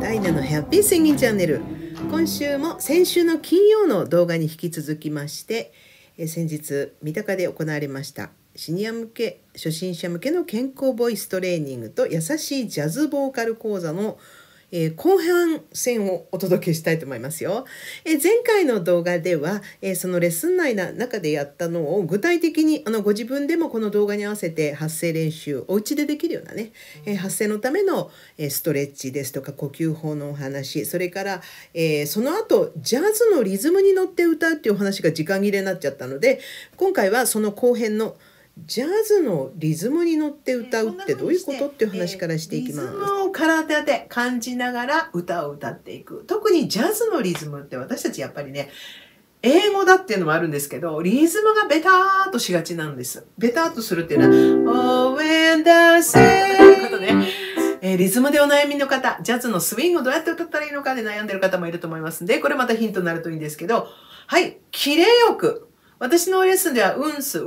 ダイナのヘッピーシンギングチャンネル、今週も先週の金曜の動画に引き続きまして、先日三鷹で行われましたシニア向け、初心者向けの健康ボイストレーニングと優しいジャズボーカル講座の後半戦をお届けしたいと思いますよ。前回の動画ではそのレッスン内の中でやったのを具体的にご自分でもこの動画に合わせて発声練習、お家でできるようなね、発声のためのストレッチですとか呼吸法のお話、それからその後ジャズのリズムに乗って歌うっていうお話が時間切れになっちゃったので、今回はその後編のジャズのリズムに乗って歌うってどういうことっていう話からしていきます。リズムを体当て感じながら歌を歌っていく。特にジャズのリズムって私たちやっぱりね、英語だっていうのもあるんですけど、リズムがベターっとしがちなんです。ベターっとするっていうのは、リズムでお悩みの方、ジャズのスイングをどうやって歌ったらいいのかで悩んでる方もいると思いますんで、これまたヒントになるといいんですけど、はい、キレよく。私のレッスンでは、うんす。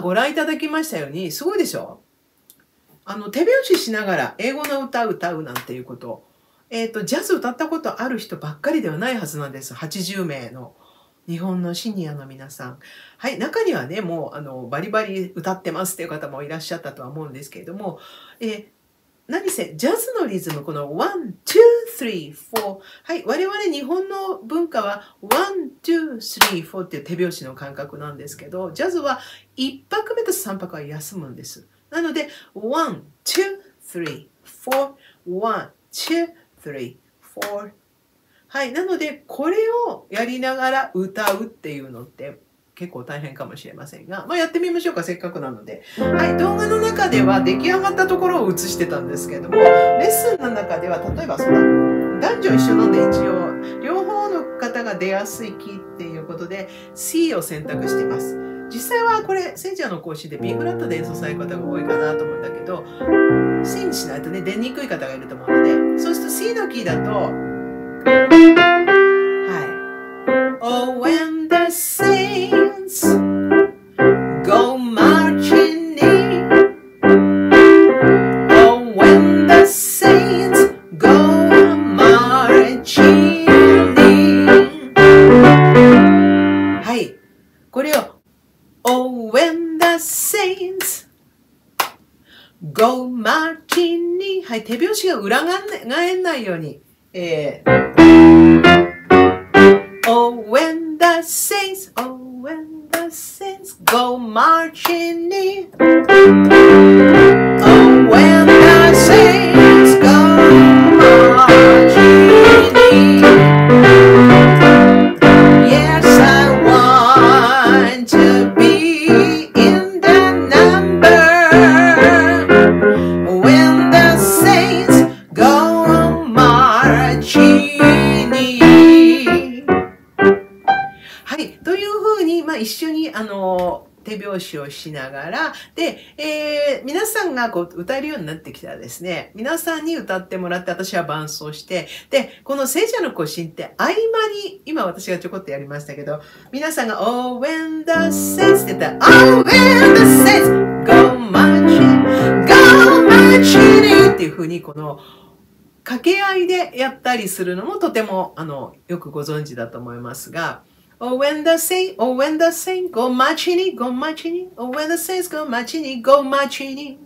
ご覧いただきましたように、すごいでしょ？手拍子しながら英語の歌を歌うなんていうこと。ジャズ歌ったことある人ばっかりではないはずなんです。80名の日本のシニアの皆さん。はい、中にはね、もう、バリバリ歌ってますっていう方もいらっしゃったとは思うんですけれども、何せ、ジャズのリズム、この 1、2、3、4。はい、我々日本の文化は 1、2、3、4 っていう手拍子の感覚なんですけど、ジャズは1拍目と3拍は休むんです。なので、1、2、3、4。1、2、3、4。はい、なので、これをやりながら歌うっていうのって、結構大変かもしれませんが、まあ、やってみましょうか、せっかくなので。はい、動画の中では出来上がったところを映してたんですけれども、レッスンの中では、例えばその男女一緒なんで一応、両方の方が出やすいキーっていうことで C を選択しています。実際はこれ、センジャーの講師で B フラットで演奏される方が多いかなと思うんだけど、C にしないとね、出にくい方がいると思うので、そうすると C のキーだと、はい。Oh, when the same Go marching in. Oh, when the saints go marching in. はい。これを Oh, when the saints go marching in. はい。手拍子が裏返んないように。Oh, when the saints go marching in. Oh, when the saints go marching in. Yes, I want to be in the number when the saints go marching in. はい、というふうに、まあ、一緒に手拍子をしながら、で、皆さんがこう歌えるようになってきたらですね、皆さんに歌ってもらって、私は伴奏して、で、この聖者の行進って合間に、今私がちょこっとやりましたけど、皆さんが、Oh, when the saints って言ったら、Oh, when the saints go marching っていう風に、この、掛け合いでやったりするのもとても、よくご存知だと思いますが、Oh, when the saints, oh, when the saints, go marching in, go marching in, oh, when the saints, go marching in, go marching in.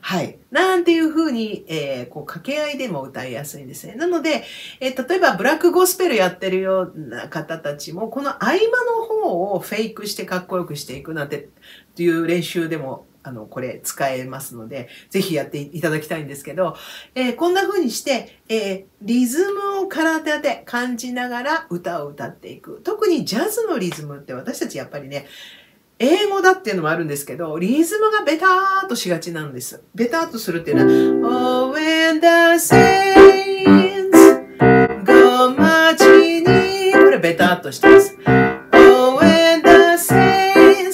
はい。なんていう風に、こう、掛け合いでも歌いやすいんですね。なので、例えば、ブラックゴスペルやってるような方たちも、この合間の方をフェイクしてかっこよくしていくなんて、っていう練習でも、これ使えますので、ぜひやっていただきたいんですけど、こんな風にして、リズムを体で感じながら歌を歌っていく。特にジャズのリズムって私たちやっぱりね、英語だっていうのもあるんですけど、リズムがベターっとしがちなんです。ベターっとするっていうのは、Oh, when the saints go marching in これベターっとしてます。Oh, when the saints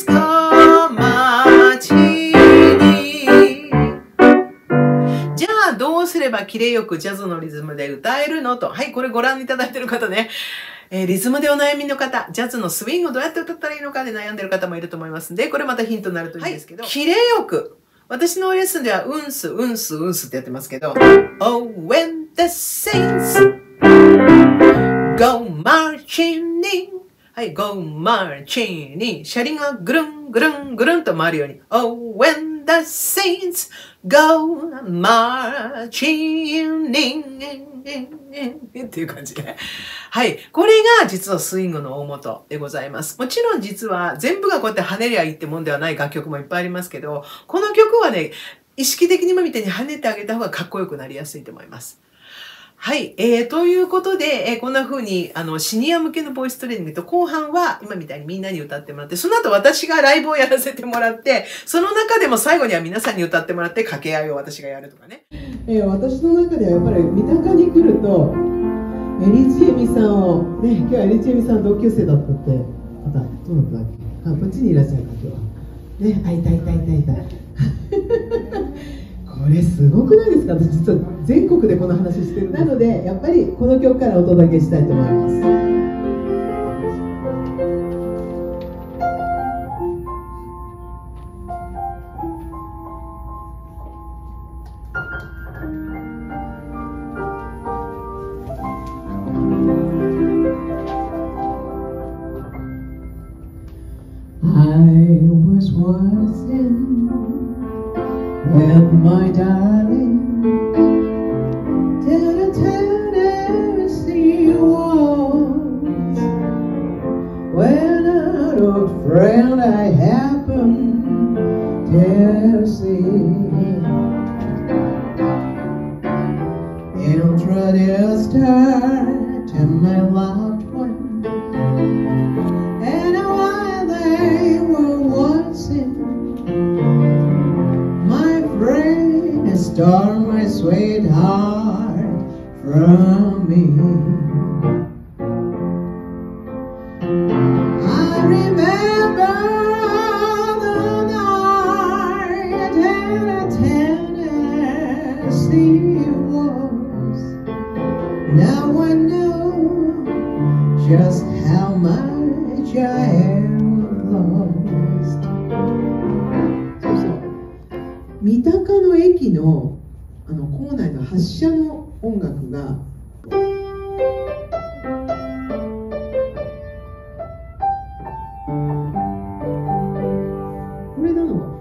キレよくジャズのリズムで歌えるのと。はい、これご覧いただいてる方ね。リズムでお悩みの方、ジャズのスウィングをどうやって歌ったらいいのかで悩んでる方もいると思いますんで、これまたヒントになるといいんですけど。はい、キレよく。私のレッスンでは、うんす、うんす、うんすってやってますけど。Oh, when the saints go marching in. はい、go marching in. 車輪がぐるんぐるんぐるんと回るように。Oh, when the saints go marching in. っていう感じで。はい。これが実はスイングの大元でございます。もちろん実は全部がこうやって跳ねりゃいいってもんではない楽曲もいっぱいありますけど、この曲はね、意識的にもみたいに跳ねてあげた方がかっこよくなりやすいと思います。はい。ということで、こんな風に、シニア向けのボイストレーニングと、後半は、今みたいにみんなに歌ってもらって、その後私がライブをやらせてもらって、その中でも最後には皆さんに歌ってもらって、掛け合いを私がやるとかね。私の中ではやっぱり三鷹に来ると、リチエミさんを、ね、今日はリチエミさん同級生だったって、また、どうなったっけ？あ、こっちにいらっしゃるか、今日は。ね、あ、いたいたいたいた。これすごくないですか？私実は全国でこの話してる。なのでやっぱりこの曲からお届けしたいと思います。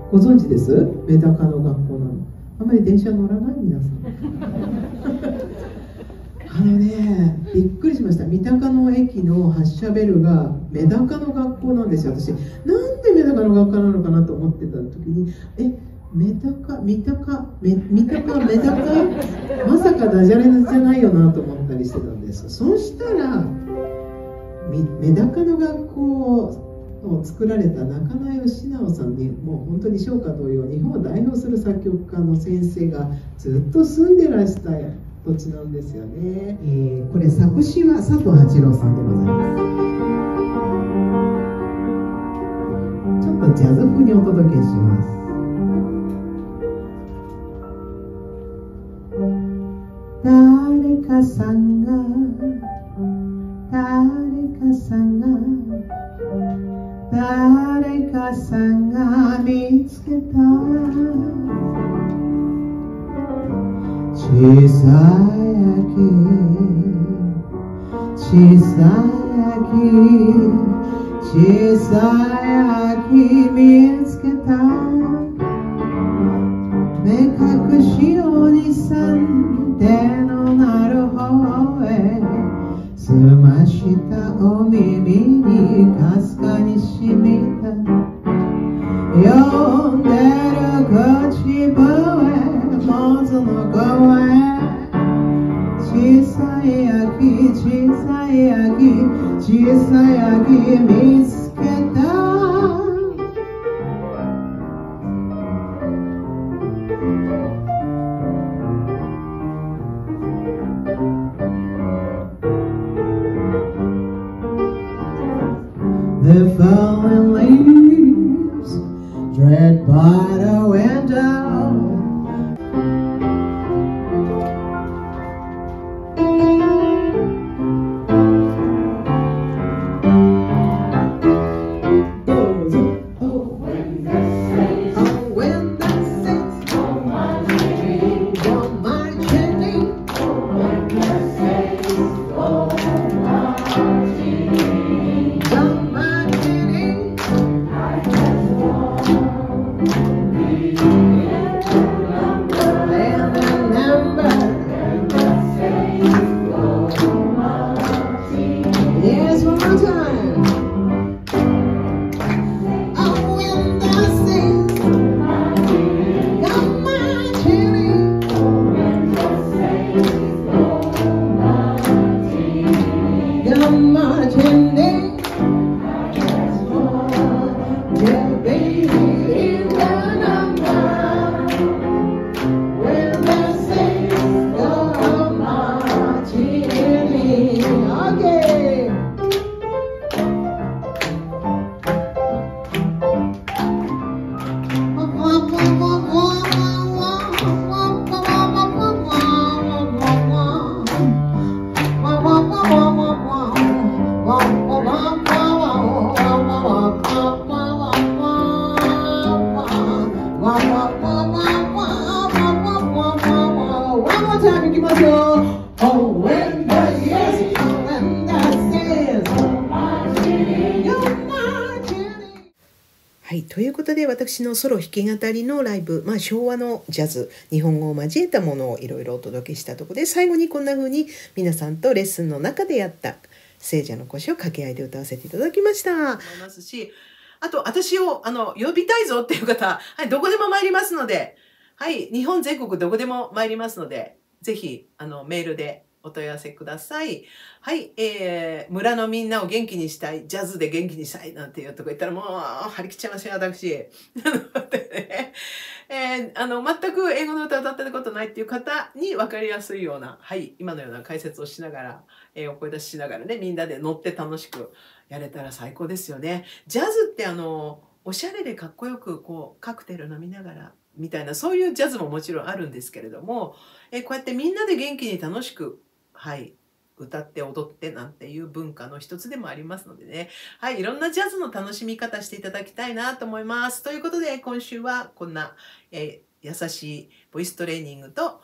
ご存知です？メダカの学校なの。あんまり電車乗らない皆さん。ね、びっくりしました。三鷹の駅の発車ベルがメダカの学校なんですよ。私なんでメダカの学科なのかなと思ってた時に、メダカ、三鷹、まさかダジャレじゃないよなと思ったりしてたんです。そしたらメダカの学校を作られた中野義直さんに、もう本当に唱歌同様日本を代表する作曲家の先生がずっと住んでらした土地なんですよね。これ作詞は佐藤八郎さんでございます。ちょっとジャズ風にお届けします。誰かさんが、誰かさんが、誰かさんが見つけた小さい秋、小さい秋、小さい秋見つけた目隠しおじさん手のなる方へ澄ましたお耳にかすかにしみた呼んでる口笛モズの声小さい秋小さい秋小さい秋見つけたThe fallen leaves, dragged by the wind down. はい、ということで私のソロ弾き語りのライブ、昭和のジャズ、日本語を交えたものをいろいろお届けしたところで、最後にこんな風に皆さんとレッスンの中でやった聖者の腰を掛け合いで歌わせていただきました。思いますし、あと私を呼びたいぞっていう方、はい、どこでも参りますので、はい、日本全国どこでも参りますので、ぜひメールでお問い合わせください。はい、村のみんなを元気にしたい、ジャズで元気にしたいなんていうとこ言ったらもう張り切っちゃいますよ、私。なのでね、全く英語の歌を歌ったことないっていう方に分かりやすいような、はい、今のような解説をしながら、お声出ししながらね、みんなで乗って楽しくやれたら最高ですよね。ジャズっておしゃれでかっこよくこうカクテル飲みながらみたいな、そういうジャズももちろんあるんですけれども、こうやってみんなで元気に楽しく、はい、歌って踊ってなんていう文化の一つでもありますのでね、はい、いろんなジャズの楽しみ方していただきたいなと思います。ということで今週はこんな、優しいボイストレーニングと、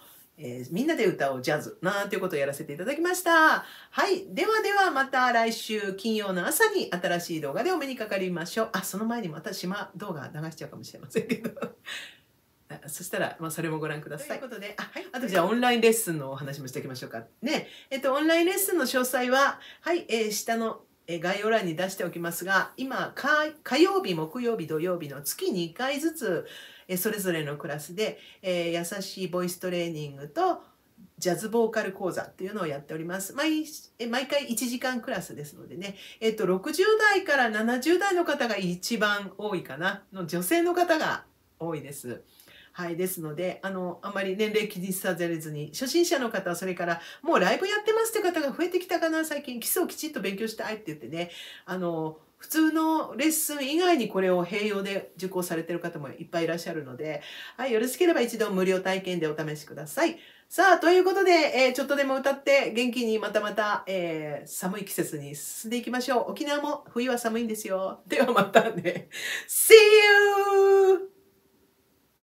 みんなで歌おうジャズなんていうことをやらせていただきました。はい、ではではまた来週金曜の朝に新しい動画でお目にかかりましょう。あ、その前にまた島動画流しちゃうかもしれませんけど。そしたら、それもご覧ください。ということで、あとじゃあオンラインレッスンのお話もしておきましょうか。ね、オンラインレッスンの詳細は、はい、下の概要欄に出しておきますが、今、火曜日、木曜日、土曜日の月2回ずつ、それぞれのクラスで、優しいボイストレーニングと、ジャズボーカル講座っていうのをやっております。毎回1時間クラスですのでね、60代から70代の方が一番多いかな、の女性の方が多いです。はい、ですので、あまり年齢気にされずに、初心者の方、それから、もうライブやってますって方が増えてきたかな、最近、基礎をきちっと勉強したいって言ってね、普通のレッスン以外にこれを併用で受講されてる方もいっぱいいらっしゃるので、はい、よろしければ一度無料体験でお試しください。さあ、ということで、ちょっとでも歌って元気にまた、寒い季節に進んでいきましょう。沖縄も冬は寒いんですよ。ではまたね。See you!